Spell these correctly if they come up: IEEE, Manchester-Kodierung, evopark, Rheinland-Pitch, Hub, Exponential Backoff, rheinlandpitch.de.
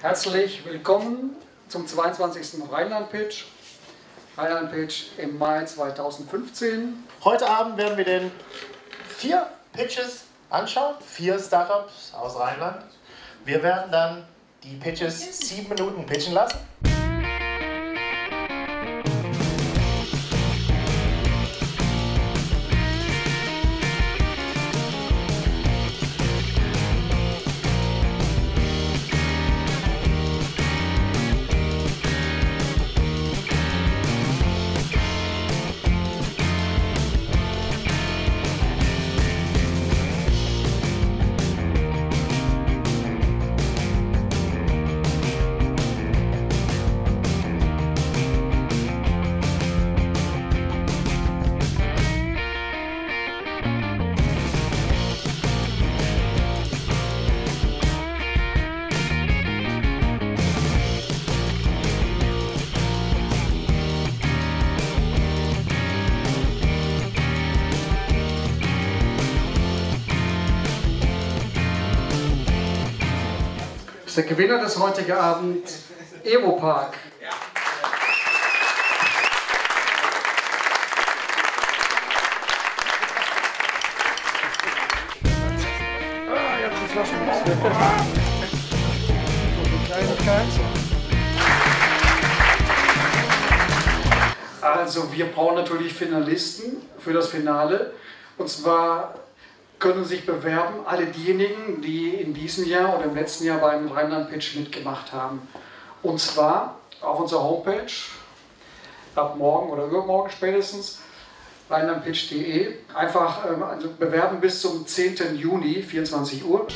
Herzlich willkommen zum 22. Rheinland-Pitch. Rheinland-Pitch im Mai 2015. Heute Abend werden wir den 4 Pitches anschauen, 4 Startups aus Rheinland. Wir werden dann die Pitches 7 Minuten pitchen lassen. Der Gewinner des heutigen Abends, evopark. Ja. Ah, jetzt die Flaschen. Also wir brauchen natürlich Finalisten für das Finale, und zwar können sich bewerben alle diejenigen, die in diesem Jahr oder im letzten Jahr beim Rheinland-Pitch mitgemacht haben. Und zwar auf unserer Homepage, ab morgen oder übermorgen spätestens, rheinlandpitch.de. Einfach bewerben bis zum 10. Juni, 24 Uhr.